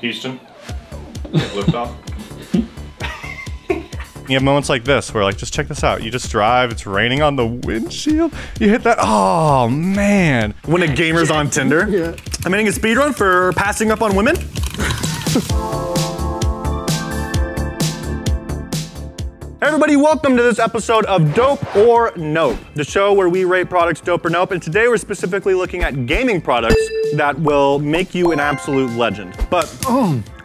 Houston, liftoff. You have moments like this where, like, just check this out. You just drive, it's raining on the windshield. You hit that, oh man. When a gamer's on Tinder, yeah. I'm hitting a speedrun for passing up on women. Everybody, welcome to this episode of Dope or Nope, the show where we rate products dope or nope, and today we're specifically looking at gaming products that will make you an absolute legend. But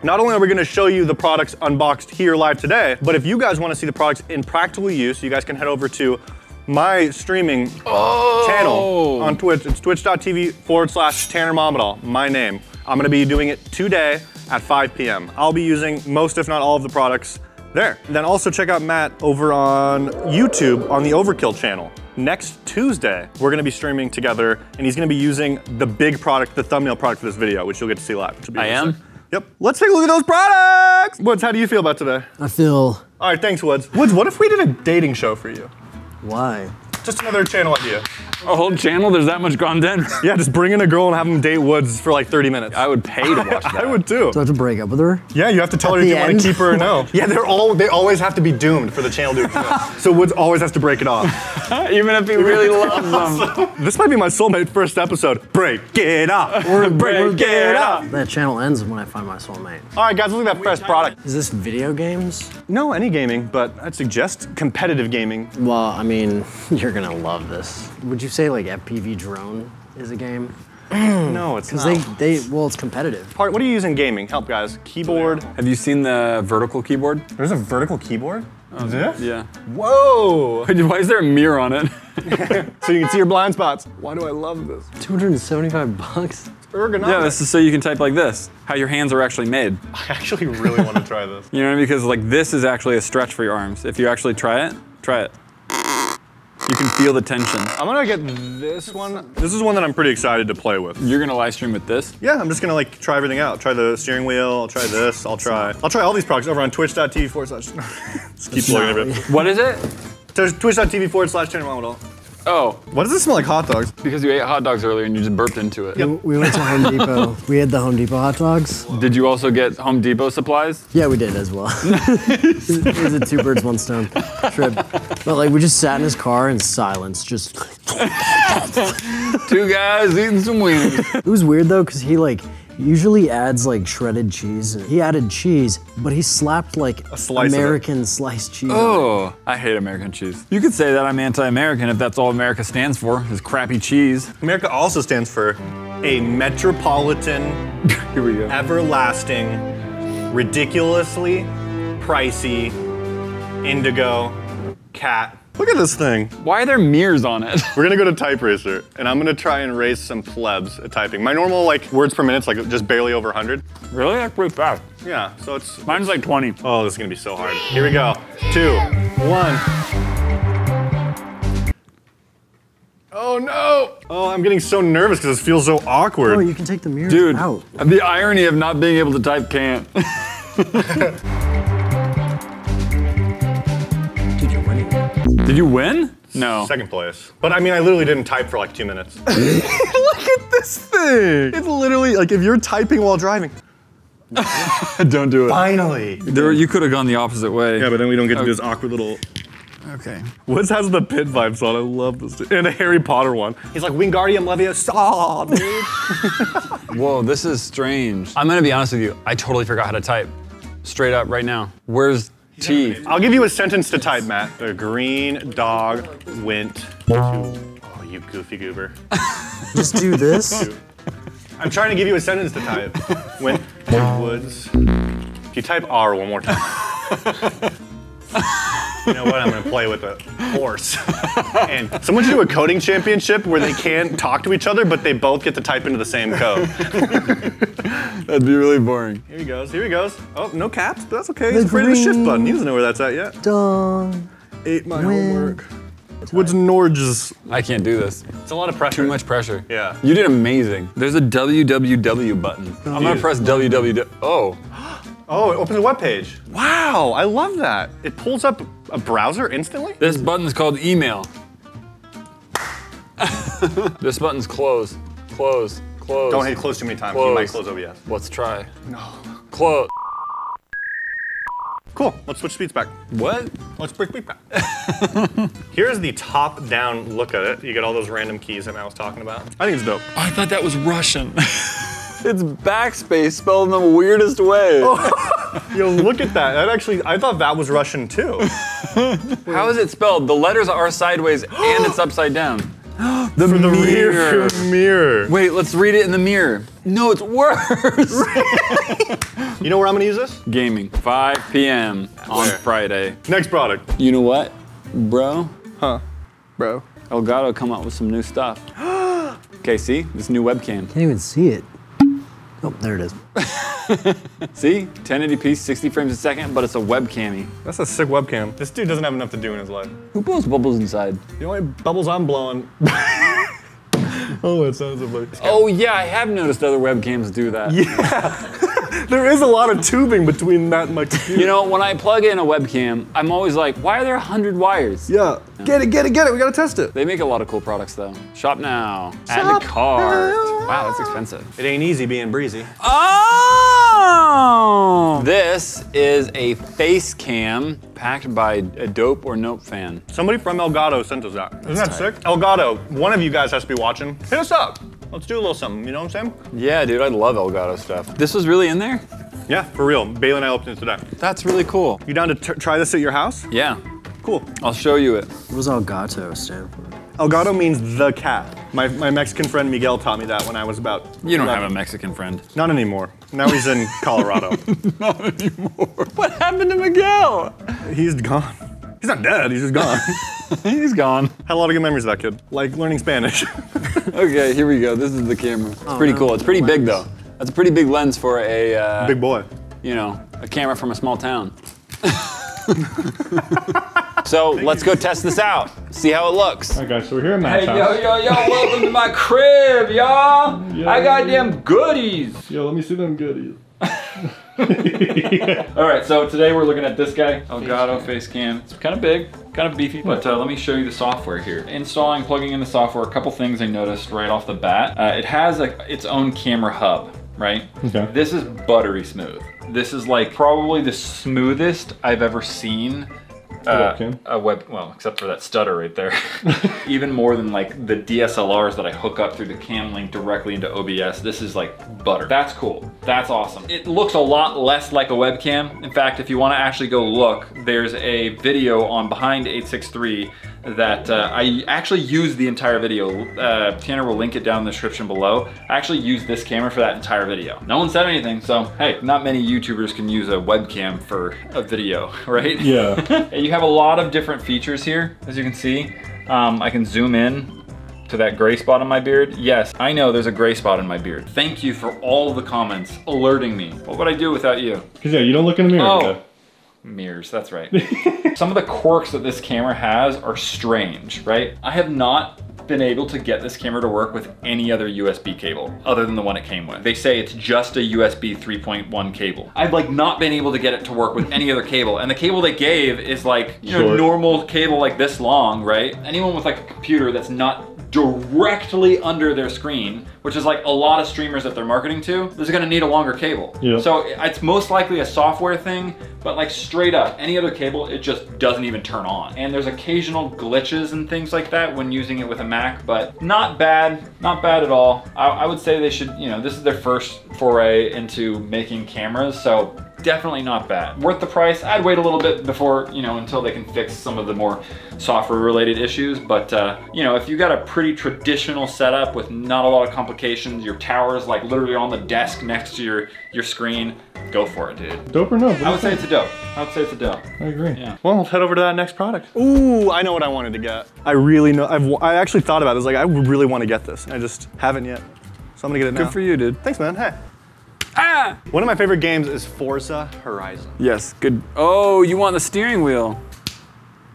not only are we gonna show you the products unboxed here live today, but if you guys wanna see the products in practical use, you guys can head over to my streaming channel on Twitch. It's twitch.tv/TannerMamedal, my name. I'm gonna be doing it today at 5 p.m. I'll be using most, if not all, of the products there. Then also check out Matt over on YouTube on the Overkill channel. Next Tuesday, we're gonna be streaming together and he's gonna be using the big product, the thumbnail product for this video, which you'll get to see live. I am? Yep. Let's take a look at those products! Woods, how do you feel about today? I feel... All right, thanks, Woods. Woods, what if we did a dating show for you? Why? Just another channel idea. A whole channel? There's that much content? Yeah, just bring in a girl and have them date Woods for like 30 minutes. I would pay to watch that. I would too. So I have to break up with her? Yeah, you have to tell her if you want to keep her or no. Yeah, they always have to be doomed for the channel to exist. So Woods always has to break it off. Even if he really loves them. This might be my soulmate first episode. Break it up. Break it up. That channel ends when I find my soulmate. All right, guys, look at that fresh product. Is this video games? No, any gaming, but I'd suggest competitive gaming. Well, I mean, you're gonna love this. Would you say like FPV drone is a game? No, it's not. Because well, it's competitive. What do you use in gaming? Help guys. Keyboard. Have you seen the vertical keyboard? There's a vertical keyboard? Oh, this? Yeah. Whoa! Why is there a mirror on it? So you can see your blind spots. Why do I love this? 275 bucks. Ergonomic. Yeah, this is so you can type like this. How your hands are actually made. I actually really want to try this. You know what I mean? Because like this is actually a stretch for your arms. If you actually try it. You can feel the tension. I'm gonna get this one. This is one that I'm pretty excited to play with. You're gonna live stream with this? Yeah, I'm just gonna like try everything out. Try the steering wheel, I'll try this, I'll try all these products over on twitch.tv/. Just keep plugging it. What is it? Twitch.tv/TannerMamedal. Oh. Why does this smell like hot dogs? Because you ate hot dogs earlier and you just burped into it. Yep. We went to Home Depot. We had the Home Depot hot dogs. Did you also get Home Depot supplies? Yeah, we did as well. It was a two birds, one stone trip. But like we just sat in his car in silence, just. Two guys eating some wings. It was weird though, cause he like, usually adds like shredded cheese. He added cheese, but he slapped like a slice American sliced cheese. Oh, I hate American cheese. You could say that I'm anti-American if that's all America stands for, is crappy cheese. America also stands for a metropolitan, here we go, everlasting, ridiculously pricey, indigo, cat. Look at this thing. Why are there mirrors on it? We're gonna go to TypeRacer, and I'm gonna try and race some plebs at typing. My normal like words per minute's like just barely over 100. Really? That's pretty fast. Yeah, so it's... Mine's like 20. Oh, this is gonna be so hard. Here we go. 2, 1. Oh no! Oh, I'm getting so nervous because this feels so awkward. Oh, you can take the mirror out. Dude, the irony of not being able to type can't. Did you win? No. Second place. But I mean, I literally didn't type for like 2 minutes. Look at this thing. It's literally like if you're typing while driving. Don't do it. Finally. You could have gone the opposite way. Yeah, but then we don't get to do this awkward little. Okay. Woods has the pit vibes on. I love this. And a Harry Potter one. He's like Wingardium Leviosa, dude. Whoa, this is strange. I'm gonna be honest with you. I totally forgot how to type. Straight up right now. Where's T? I'll give you a sentence to type, Matt. The green dog went to... Oh, you goofy goober. Just do this? I'm trying to give you a sentence to type. Went to woods. If you type R one more time. You know what, I'm gonna play with a horse. And someone should do a coding championship where they can't talk to each other, but they both get to type into the same code. That'd be really boring. Here he goes, here he goes. Oh, no caps, but that's okay. He's afraid of the shift button. He doesn't know where that's at yet. Dong. Ate my homework. Woods Norges. I can't do this. It's a lot of pressure. Too much pressure. Yeah. You did amazing. There's a WWW button. Oh, I'm gonna press WWW. Oh. Oh, it opens a web page. Wow, I love that. It pulls up a browser instantly? This button's called email. This button's close. Close. Close. Don't hit close too many times. Close. You might close OBS. Let's try. No. Close. Cool, let's switch speeds back. What? Let's switch speeds back. Here's the top-down look at it. You get all those random keys that Matt was talking about. I think it's dope. Oh, I thought that was Russian. It's backspace spelled in the weirdest way. Oh. Yo, look at that. That actually, I thought that was Russian too. How is it spelled? The letters are sideways and it's upside down. the mirror. Wait, let's read it in the mirror. No, it's worse. You know where I'm gonna use this? Gaming. 5 p.m. on Friday. Next product. You know what, bro? Huh, bro. Elgato come out with some new stuff. Okay, see? This new webcam. Can't even see it. Oh, there it is. See? 1080p, 60 frames a second, but it's a webcam-y. That's a sick webcam. This dude doesn't have enough to do in his life. Who blows bubbles inside? The only bubbles I'm blowing. Oh, that sounds so funny. Oh yeah, I have noticed other webcams do that. Yeah. There is a lot of tubing between that and my computer. You know, when I plug in a webcam, I'm always like, why are there 100 wires? Yeah. Get it, we gotta test it. They make a lot of cool products though. Shop now. Add to cart. Wow, that's expensive. It ain't easy being breezy. Oh! This is a face cam packed by a Dope or Nope fan. Somebody from Elgato sent us that. Isn't that sick? Elgato, one of you guys has to be watching. Hit us up. Let's do a little something, you know what I'm saying? Yeah, dude, I love Elgato stuff. This was really in there? Yeah, for real. Bailey and I opened it today. That's really cool. You down to try this at your house? Yeah. Cool. I'll show you it. What does Elgato stand for? Elgato means the cat. My Mexican friend Miguel taught me that when I was about... You don't have a Mexican friend. Not anymore. Now he's in Colorado. Not anymore. What happened to Miguel? He's gone. He's not dead, he's just gone. He's gone. Had a lot of good memories of that kid. Like learning Spanish. Okay, here we go. This is the camera. It's pretty cool. It's pretty big though. That's a pretty big lens for a... big boy. You know, a camera from a small town. So let's go test this out. See how it looks. All right, guys, so we're here in Matt's house. Yo, yo, yo, welcome to my crib, y'all. I got them goodies. Yo, let me see them goodies. All right, so today we're looking at this guy, Elgato Facecam. It's kind of big, kind of beefy, but let me show you the software here. Installing, plugging in the software, a couple things I noticed right off the bat. It has its own camera hub, right? Okay. This is buttery smooth. This is like probably the smoothest I've ever seen well, except for that stutter right there. Even more than like the DSLRs that I hook up through the cam link directly into OBS. This is like butter. That's cool. That's awesome. It looks a lot less like a webcam. In fact, if you want to actually go look, there's a video on Behind 863 that I actually used the entire video. Tanner will link it down in the description below. I actually used this camera for that entire video. No one said anything, so hey, not many YouTubers can use a webcam for a video, right? Yeah. You have a lot of different features here, as you can see. I can zoom in to that gray spot on my beard. Yes, I know there's a gray spot in my beard. Thank you for all the comments alerting me. What would I do without you? Because yeah, you don't look in the mirror. Oh. Mirrors, that's right. Some of the quirks that this camera has are strange, right? I have not been able to get this camera to work with any other USB cable other than the one it came with. They say it's just a USB 3.1 cable. I've like not been able to get it to work with any other cable, and the cable they gave is like, you know, normal cable like this long, right? Anyone with like a computer that's not directly under their screen, which is like a lot of streamers that they're marketing to, this is gonna need a longer cable. Yeah. So it's most likely a software thing, but like straight up, any other cable, it just doesn't even turn on. And there's occasional glitches and things like that when using it with a Mac, but not bad, not bad at all. I would say they should, you know, this is their first foray into making cameras, so definitely not bad. Worth the price. I'd wait a little bit before, you know, until they can fix some of the more software related issues. But, you know, if you got a pretty traditional setup with not a lot of complications, your tower's like literally on the desk next to your screen, go for it, dude. Dope or Nope? I would say it's a dope. I would say it's a dope. I agree. Yeah. Well, let's head over to that next product. Ooh, I know what I wanted to get. I really know. I actually thought about this. Like, I really want to get this. I just haven't yet. So I'm gonna get it now. Good for you, dude. Thanks, man. Hey. Ah! One of my favorite games is Forza Horizon. Yes, good. Oh, you want the steering wheel.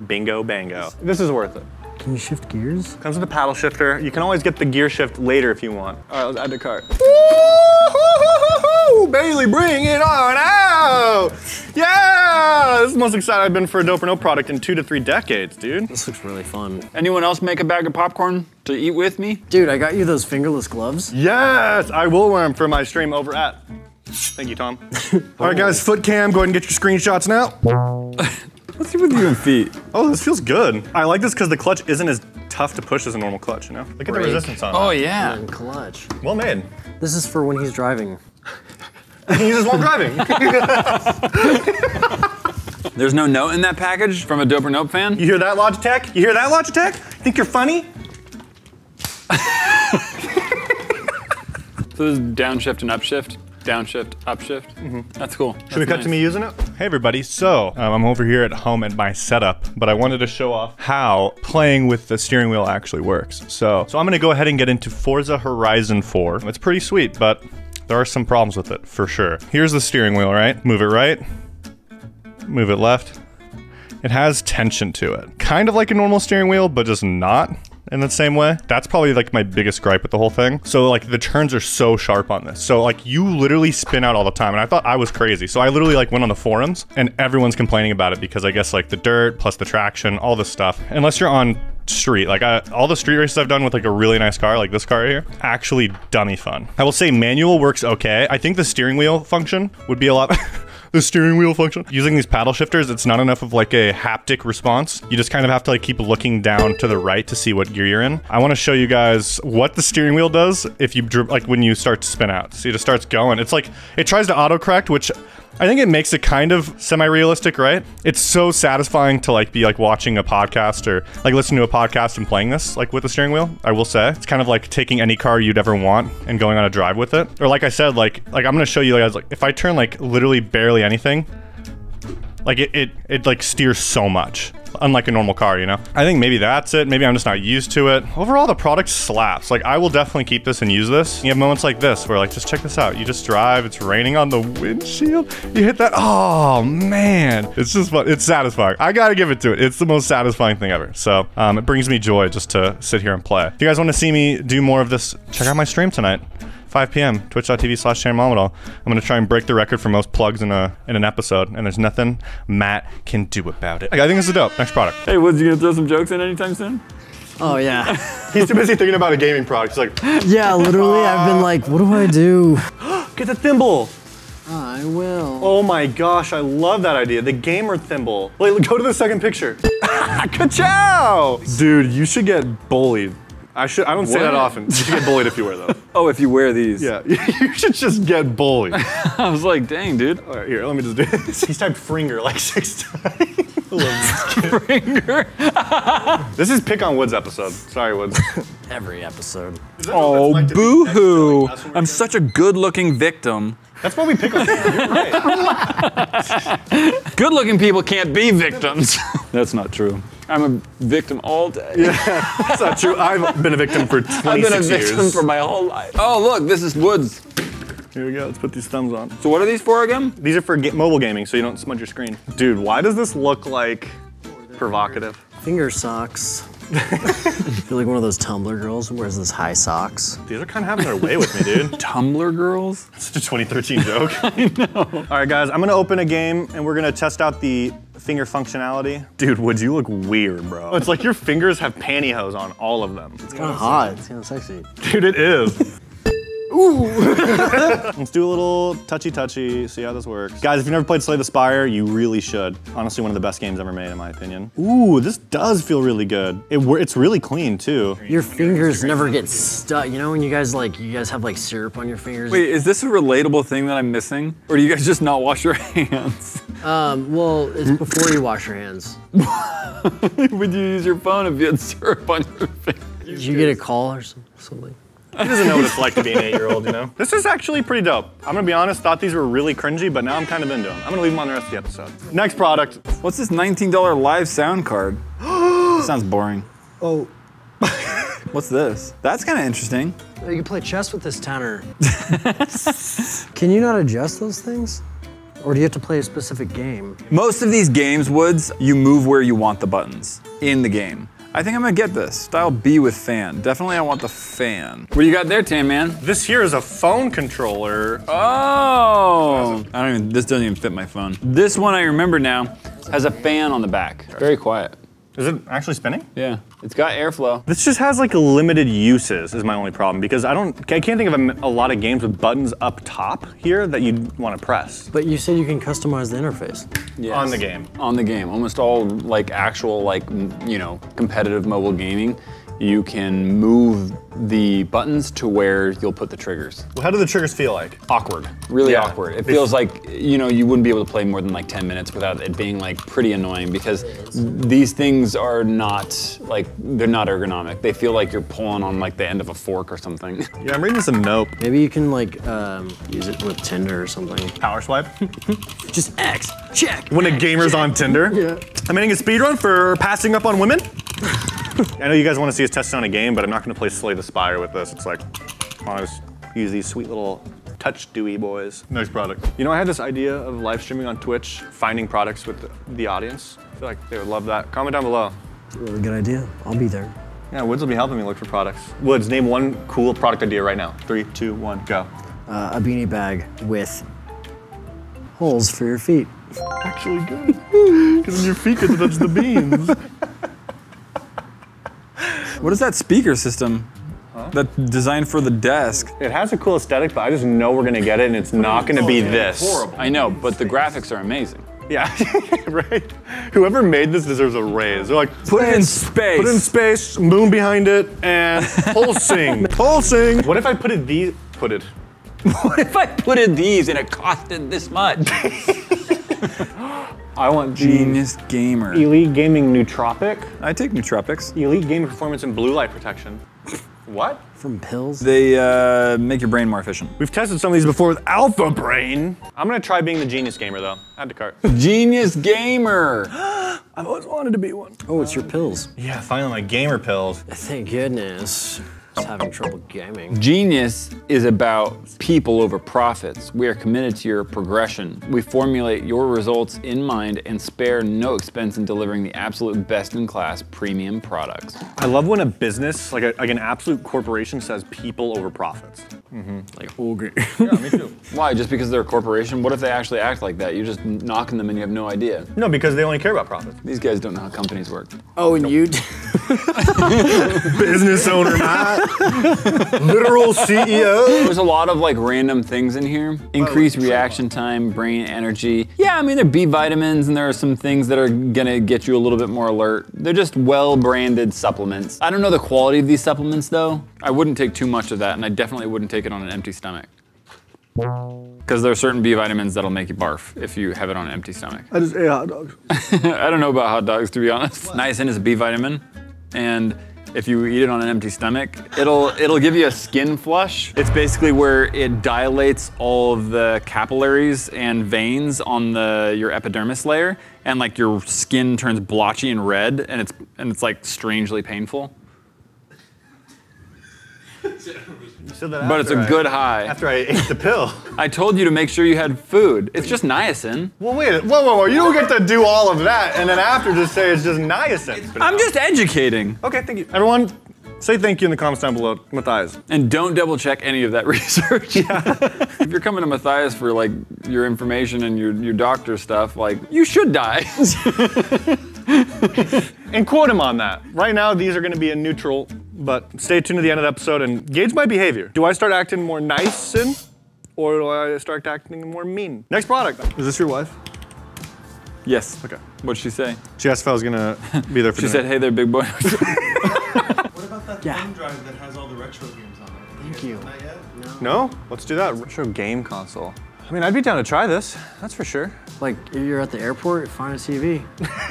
Bingo, bango. This is worth it. Can you shift gears? Comes with a paddle shifter. You can always get the gear shift later if you want. All right, let's add to cart. Bailey, bring it on out! Yeah! This is the most excited I've been for a Dope or Nope product in 2 to 3 decades, dude. This looks really fun. Anyone else make a bag of popcorn to eat with me? Dude, I got you those fingerless gloves. Yes! I will wear them for my stream over at Thank you, Tom. All right, guys, foot cam, go ahead and get your screenshots now. What's with you and feet? Oh, this feels good. I like this because the clutch isn't as tough to push as a normal clutch, you know? Look at the resistance on it. Oh, yeah. And clutch. Well made. This is for when he's driving. He uses while driving. There's no note in that package from a Dope or Nope fan? You hear that, Logitech? You hear that, Logitech? Think you're funny? So this is downshift and upshift? Downshift, upshift. Mm-hmm. That's cool. Should we cut to me using it? Hey everybody, so I'm over here at home at my setup, but I wanted to show off how playing with the steering wheel actually works. So I'm gonna go ahead and get into Forza Horizon 4. It's pretty sweet, but there are some problems with it, for sure. Here's the steering wheel, right? Move it right, move it left. It has tension to it. Kind of like a normal steering wheel, but just not in the same way. That's probably like my biggest gripe with the whole thing. So like the turns are so sharp on this. So like you literally spin out all the time and I thought I was crazy. So I literally like went on the forums and everyone's complaining about it because I guess like the dirt plus the traction, all this stuff, unless you're on street. Like all the street races I've done with like a really nice car, like this car right here, actually dummy fun. I will say manual works okay. I think the steering wheel function would be a lot the steering wheel function. Using these paddle shifters, it's not enough of like a haptic response. You just kind of have to like keep looking down to the right to see what gear you're in. I want to show you guys what the steering wheel does if you like when you start to spin out. See, it just starts going. It's like, it tries to autocorrect, which I think it makes it kind of semi-realistic, right? It's so satisfying to like be like watching a podcast or like listen to a podcast and playing this like with the steering wheel, I will say. It's kind of like taking any car you'd ever want and going on a drive with it. Or like I said, like I'm gonna show you guys like if I turn like literally barely anything, like it like steers so much. Unlike a normal car, you know? I think maybe that's it. Maybe I'm just not used to it. Overall, the product slaps. Like, I will definitely keep this and use this. You have moments like this where, like, just check this out. You just drive, it's raining on the windshield. You hit that. Oh, man. It's just fun. It's satisfying. I gotta give it to it. It's the most satisfying thing ever. So, it brings me joy just to sit here and play. If you guys want to see me do more of this, check out my stream tonight. 5 p.m. twitch.tv/ChannerMomedall. I'm gonna try and break the record for most plugs in an episode, and there's nothing Matt can do about it. I think this is dope. Next product. Hey, Woods, you gonna throw some jokes in anytime soon? Oh yeah. He's too busy thinking about a gaming product. He's like, yeah, literally. I've been like, what do I do? Get the thimble. I will. Oh my gosh, I love that idea. The gamer thimble. Wait, go to the second picture. Ka-chow! Dude, you should get bullied. I don't say that often. You should get bullied if you wear those. Oh, if you wear these. Yeah, you should just get bullied. I was like, dang, dude. All right, here, let me just do this. He's typed Fringer like 6 times. I love this kid. Fringer? This is Pick on Woods episode. Sorry, Woods. Every episode. Oh, like boo-hoo. Like, I'm such a good-looking victim. That's why we pick on people, you're right. Good-looking people can't be victims. That's not true. I'm a victim all day. Yeah, that's not true. I've been a victim for 26 years. I've been a victim for my whole life. Oh, look, this is Woods. Here we go, let's put these thumbs on. So what are these for again? These are for mobile gaming, so you don't smudge your screen. Dude, why does this look like provocative? Finger socks. You're like one of those Tumblr girls who wears those high socks. These are kind of having their way with me, dude. Tumblr girls? It's a 2013 joke. I know. All right, guys, I'm gonna open a game and we're gonna test out the finger functionality. Dude, Woods, you look weird, bro. It's like your fingers have pantyhose on all of them. It's kind of hot. It's kind of sexy. Dude, it is. Ooh. Let's do a little touchy-touchy, see how this works. Guys, if you've never played Slay the Spire, you really should. Honestly, one of the best games ever made, in my opinion. Ooh, this does feel really good. It's really clean, too. Your fingers never get stuck. You know when you guys have like syrup on your fingers? Wait, is this a relatable thing that I'm missing? Or do you guys just not wash your hands? Well, it's before you wash your hands. Would you use your phone if you had syrup on your fingers? Did you get a call or something? He doesn't know what it's like to be an 8-year-old, you know? This is actually pretty dope. I'm gonna be honest, thought these were really cringy, but now I'm kind of into them. I'm gonna leave them on the rest of the episode. Next product. What's this $19 live sound card? Sounds boring. Oh. What's this? That's kind of interesting. You can play chess with this, Tanner. Can you not adjust those things? Or do you have to play a specific game? Most of these games, Woods, you move where you want the buttons in the game. I think I'm gonna get this. Style B with fan. Definitely I want the fan. What do you got there, Tan Man? This here is a phone controller. Oh! This doesn't even fit my phone. This one I remember now has a fan on the back. Very quiet. Is it actually spinning? Yeah, it's got airflow. This just has like limited uses is my only problem, because I can't think of a lot of games with buttons up top here that you'd want to press. But you said you can customize the interface. Yes. On the game. On the game, almost all like actual like, you know, competitive mobile gaming. You can move the buttons to where you'll put the triggers. Well, how do the triggers feel like? Awkward, really awkward. It feels like, you know, you wouldn't be able to play more than like 10 minutes without it being like pretty annoying, because these things are not like, they're not ergonomic. They feel like you're pulling on like the end of a fork or something. Yeah, I'm reading some Nope. Maybe you can like use it with Tinder or something. Power swipe? Just X, check. When a gamer's on Tinder? Yeah. I'm ending a speedrun for passing up on women? I know you guys want to see us test on a game, but I'm not going to play Slay the Spire with this. It's like, I'll just use these sweet little touch dewy boys. Nice product. You know, I had this idea of live streaming on Twitch, finding products with the audience. I feel like they would love that. Comment down below. It's a really good idea. I'll be there. Yeah, Woods will be helping me look for products. Woods, name one cool product idea right now. 3, 2, 1, go. A beanie bag with holes for your feet. Actually good, because your feet get to touch the beans. What is that speaker system that's designed for the desk? It has a cool aesthetic, but I just know we're gonna get it, and it's not gonna be this. Horrible. I know, but the graphics are amazing. Yeah, right? Whoever made this deserves a raise. They're like, put it in space. Put it in space, moon behind it, and pulsing, pulsing. What if I put it these, What if I put it these and it costed this much? I want Genius Gamer. Elite Gaming Nootropic. I take Nootropics. Elite Gaming Performance and Blue Light Protection. What? From pills? They make your brain more efficient. We've tested some of these before with Alpha Brain. I'm gonna try being the Genius Gamer though. Add to cart. Genius Gamer! I've always wanted to be one. Oh, it's your pills. Yeah, finally my gamer pills. Thank goodness. Having trouble gaming. Genius is about people over profits. We are committed to your progression. We formulate your results in mind and spare no expense in delivering the absolute best-in-class premium products. I love when a business, like an absolute corporation, says people over profits. Mm-hmm. Like, okay. Yeah, me too. Why, just because they're a corporation? What if they actually act like that? You're just knocking them and you have no idea. No, because they only care about profits. These guys don't know how companies work. Oh, and you do? Business owner not. Literal CEO. There's a lot of like random things in here. Increase reaction time, brain energy. Yeah, I mean, there are B vitamins and there are some things that are gonna get you a little bit more alert. They're just well-branded supplements. I don't know the quality of these supplements though. I wouldn't take too much of that, and I definitely wouldn't take it on an empty stomach. Because there are certain B vitamins that'll make you barf if you have it on an empty stomach. I just ate hot dogs. I don't know about hot dogs, to be honest. What? Niacin is a B vitamin, and if you eat it on an empty stomach, it'll give you a skin flush. It's basically where it dilates all of the capillaries and veins on your epidermis layer, and like your skin turns blotchy and red, and it's like strangely painful. But it's a good high. After I ate the pill. I told you to make sure you had food. It's just niacin. Well, wait, whoa, whoa, whoa. You don't get to do all of that and then after just say it's just niacin. I'm just educating. Okay, thank you. Everyone, say thank you in the comments down below, Matthias. And don't double check any of that research. Yeah. If you're coming to Matthias for like your information and your doctor stuff, like you should die. And quote him on that. Right now, these are gonna be a neutral, but stay tuned to the end of the episode and gauge my behavior. Do I start acting more nice or do I start acting more mean? Next product. Is this your wife? Yes. Okay. What'd she say? She asked if I was gonna be there for dinner. She said, hey there, big boy. What about that thumb drive that has all the retro games on it? Thank you. Not yet? No? Let's do that. Retro game console. I mean, I'd be down to try this, that's for sure. Like, you're at the airport, find a TV,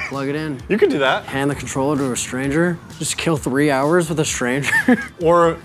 plug it in. You can do that. Hand the controller to a stranger, just kill 3 hours with a stranger. Or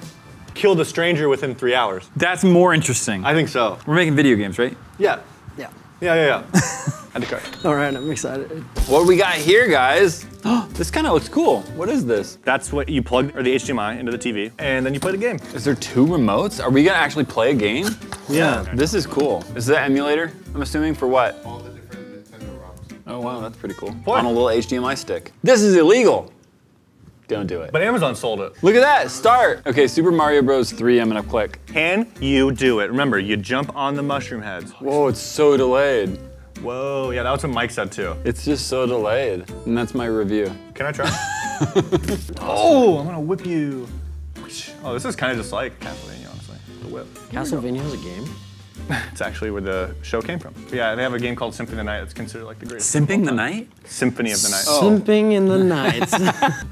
kill the stranger within 3 hours. That's more interesting. I think so. We're making video games, right? Yeah. Yeah. Yeah, yeah, yeah. Add to cart. All right, I'm excited. What do we got here, guys? This kind of looks cool. What is this? That's what you plug, or the HDMI, into the TV, and then you play the game. Is there 2 remotes? Are we gonna actually play a game? Yeah. Okay. This is cool. Is that emulator? I'm assuming for what? All the different Nintendo ROMs. Oh wow, that's pretty cool. What? On a little HDMI stick. This is illegal. Don't do it. But Amazon sold it. Look at that, start. Okay, Super Mario Bros. 3, I'm gonna click. Can you do it? Remember, you jump on the mushroom heads. Whoa, it's so delayed. Whoa, yeah, that was what Mike said too. It's just so delayed, and that's my review. Can I try? Oh, I'm gonna whip you. Oh, this is kind of just like Castlevania, honestly. The whip. Castlevania is a game? It's actually where the show came from. But yeah, they have a game called Symphony of the Night that's considered like the greatest. Simping the Night? Symphony of the Night. Oh. Simping in the Night.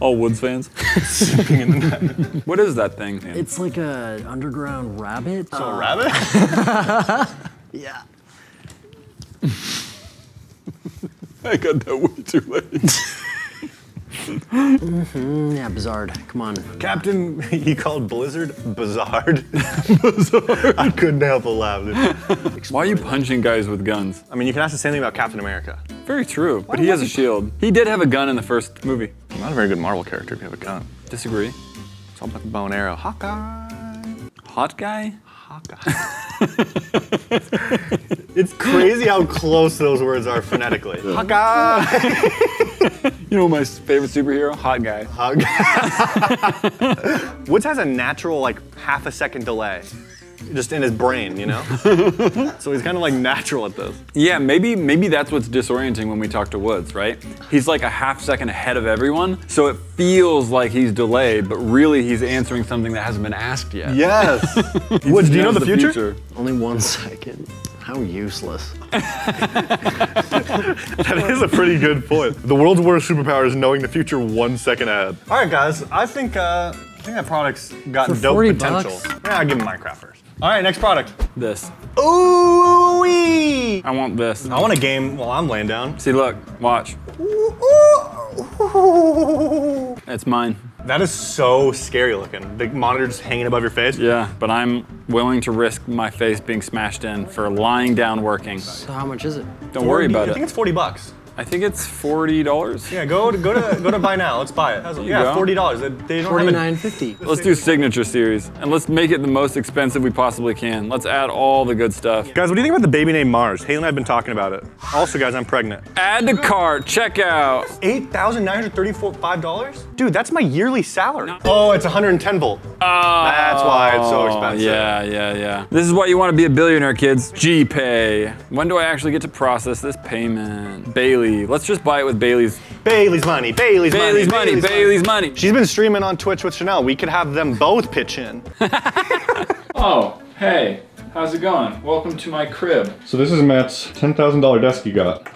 All Woods fans. Simping in the Night. What is that thing? Man? It's like an underground rabbit. So a rabbit? Yeah. I got that way too late. Mm-hmm. Yeah, Blizzard. Come on. Captain, he called Blizzard Blizzard. Blizzard. I couldn't help but laugh. Why are you punching guys with guns? I mean, you can ask the same thing about Captain America. Very true, but he has a shield. He did have a gun in the first movie. I'm not a very good Marvel character if you have a gun. Disagree. It's all about the bow and arrow. Hawkeye. Hot guy? Hawkeye. It's crazy how close those words are phonetically. Hawkeye. You know my favorite superhero? Hot guy. Hot guy. Woods has a natural like half a second delay just in his brain, you know? So he's kind of like natural at this. Yeah, maybe that's what's disorienting when we talk to Woods, right? He's like a half second ahead of everyone, so it feels like he's delayed, but really he's answering something that hasn't been asked yet. Yes. Woods, do you know the future? Only 1 second. How useless. That is a pretty good point. The world's worst superpower is knowing the future 1 second ahead. All right, guys, I think that product's got dope potential. $40? Yeah, I'll give him Minecraft first. All right, next product. This. Ooh-wee! I want this. I want a game while I'm laying down. See, look, watch. Ooh. It's mine. That is so scary looking. The monitor just hanging above your face. Yeah, but I'm willing to risk my face being smashed in for lying down working. So how much is it? Don't worry about it. I think it's $40. I think it's $40. Yeah, go to buy now. Let's buy it. Yeah, $40. They don't $49.50. Let's do signature series and let's make it the most expensive we possibly can. Let's add all the good stuff. Yeah. Guys, what do you think about the baby named Mars? Haley and I have been talking about it. Also, guys, I'm pregnant. Add to cart. Check out. $8,934.5. Dude, that's my yearly salary. No. Oh, it's 110 volt. Oh, that's why it's so expensive. Yeah. This is why you want to be a billionaire, kids. G-Pay. When do I actually get to process this payment? Bailey. Let's just buy it with Bailey's. Bailey's money, Bailey's money, Bailey's money, Bailey's money. She's been streaming on Twitch with Chanel. We could have them both pitch in. Oh, hey, how's it going? Welcome to my crib. So this is Matt's $10,000 desk you got.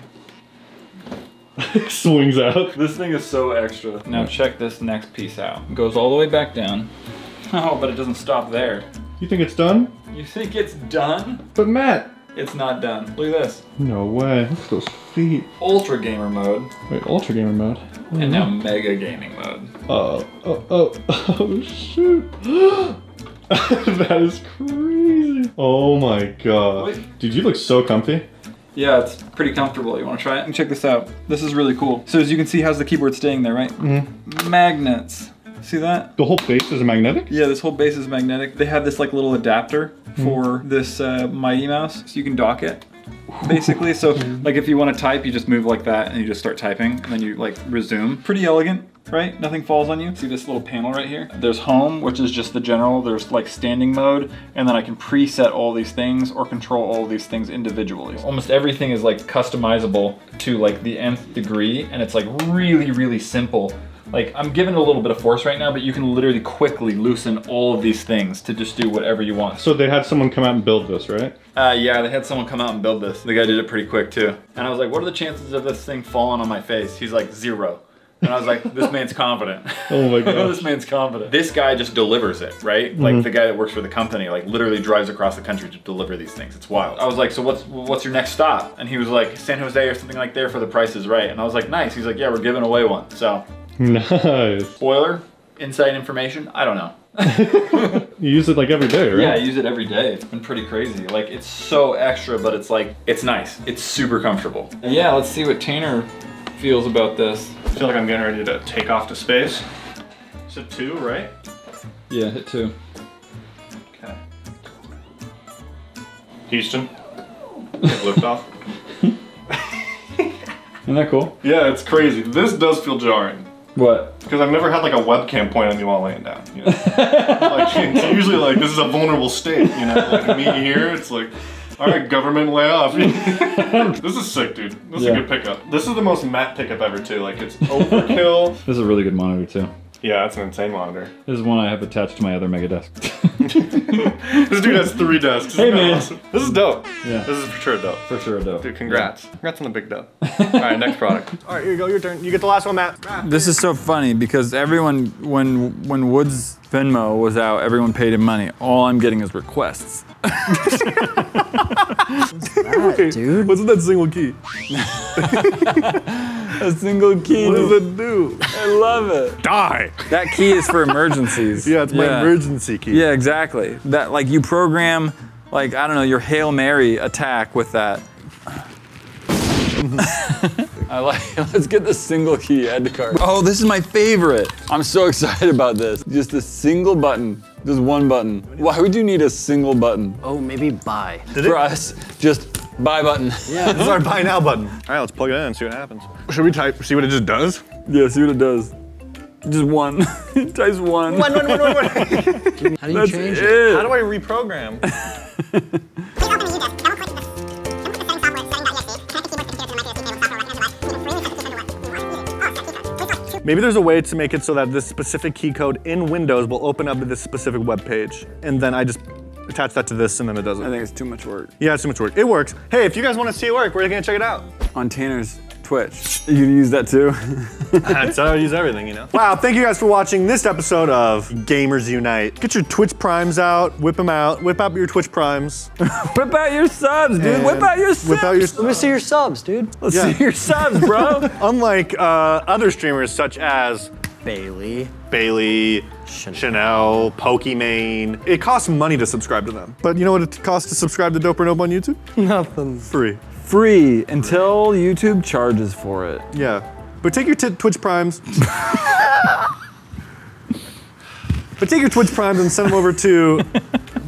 Swings out. This thing is so extra. Now check this next piece out. It goes all the way back down. Oh, but it doesn't stop there. You think it's done? You think it's done? But Matt. It's not done. Look at this. No way. Look at those feet. Ultra gamer mode. Wait, ultra gamer mode? Mm-hmm. And now mega gaming mode. Oh, shoot. That is crazy. Oh my god. Wait. Dude, you look so comfy. Yeah, it's pretty comfortable. You want to try it? And check this out. This is really cool. So as you can see, how's the keyboard staying there, right? Mm-hmm. Magnets. See that? The whole base is magnetic? Yeah, this whole base is magnetic. They have this like little adapter for this Mighty Mouse, so you can dock it, basically. So like if you want to type, you just move like that and you just start typing and then you like resume. Pretty elegant, right? Nothing falls on you. See this little panel right here? There's home, which is just the general. There's like standing mode, and then I can preset all these things or control all these things individually. Almost everything is like customizable to like the nth degree, and it's like really, really simple. Like, I'm giving it a little bit of force right now, but you can literally quickly loosen all of these things to just do whatever you want. So they had someone come out and build this, right? Yeah, they had someone come out and build this. The guy did it pretty quick, too. And I was like, what are the chances of this thing falling on my face? He's like, zero. And I was like, this man's confident. Oh my god. This man's confident. This guy just delivers it, right? Mm-hmm. Like the guy that works for the company, like literally drives across the country to deliver these things. It's wild. I was like, so what's your next stop? And he was like, San Jose or something like there for The Price Is Right. And I was like, nice. He's like, yeah, we're giving away one. So. Nice. Spoiler, inside information, I don't know. You use it like every day, right? Yeah, I use it every day. It's been pretty crazy. Like, it's so extra, but it's like, it's nice. It's super comfortable. Yeah, let's see what Tanner feels about this. I feel like I'm getting ready to take off to space. Is it 2, right? Yeah, hit 2. Okay. Houston, lift off. Isn't that cool? Yeah, it's crazy. This does feel jarring. What? Because I've never had like a webcam point on you while laying down. You know? Like, it's usually like, this is a vulnerable state, you know? Like me here, it's like, All right, government layoff. This is sick, dude. This is a good pickup. This is the most matte pickup ever, too. Like, it's overkill. This is a really good monitor, too. Yeah, that's an insane monitor. This is one I have attached to my other mega desk. This dude has 3 desks. Hey, man. Awesome. This is dope. Yeah. This is for sure dope. For sure dope. Dude, congrats. Yeah. Congrats on the big dope. All right, next product. All right, here you go. Your turn. You get the last one, Matt. This is so funny because everyone, when Wood's Venmo was out, everyone paid him money. All I'm getting is requests. What's that, dude? What's with that single key? A single key. What does it do? I love it. Die. That key is for emergencies. Yeah, it's my emergency key. Yeah, exactly. That, like, you program, like, I don't know, your Hail Mary attack with that. I like it. Let's get the single key add to cart. Oh, this is my favorite. I'm so excited about this. Just a single button. Just one button. Why would you need a single button? Oh, maybe buy. For us, just buy button. Yeah, this is our buy now button. All right, let's plug it in and see what happens. Should we type, see what it just does? Yeah, see what it does. Just one. It types one. One. How do you change it? How do I reprogram? Maybe there's a way to make it so that this specific key code in Windows will open up to this specific web page. And then I just attach that to this and then it doesn't. I think it's too much work. Yeah, it's too much work. It works. Hey, if you guys want to see it work, we're gonna check it out. On Tanner's Twitch. You can use that too. That's how I use everything, you know? Wow, thank you guys for watching this episode of Gamers Unite. Get your Twitch Primes out, whip them out, whip out your Twitch Primes. Whip out your subs, dude, and whip out your subs. Let me see your subs, dude. Let's see your subs, bro. Unlike other streamers such as Bailey, Chanel, Pokimane. It costs money to subscribe to them. But you know what it costs to subscribe to Dope or Nope on YouTube? Nothing. Free. Free until YouTube charges for it. Yeah. But take your Twitch Primes. But take your Twitch Primes and send them over to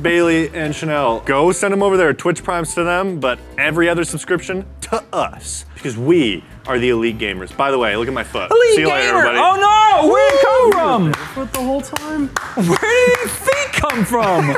Bailey and Chanel. Go send them over there, Twitch Primes to them, but every other subscription to us. Because we are the elite gamers. By the way, look at my foot. Elite gamer! See you later, everybody. Oh no! Where'd it come from? Foot the whole time? Where did these feet come from?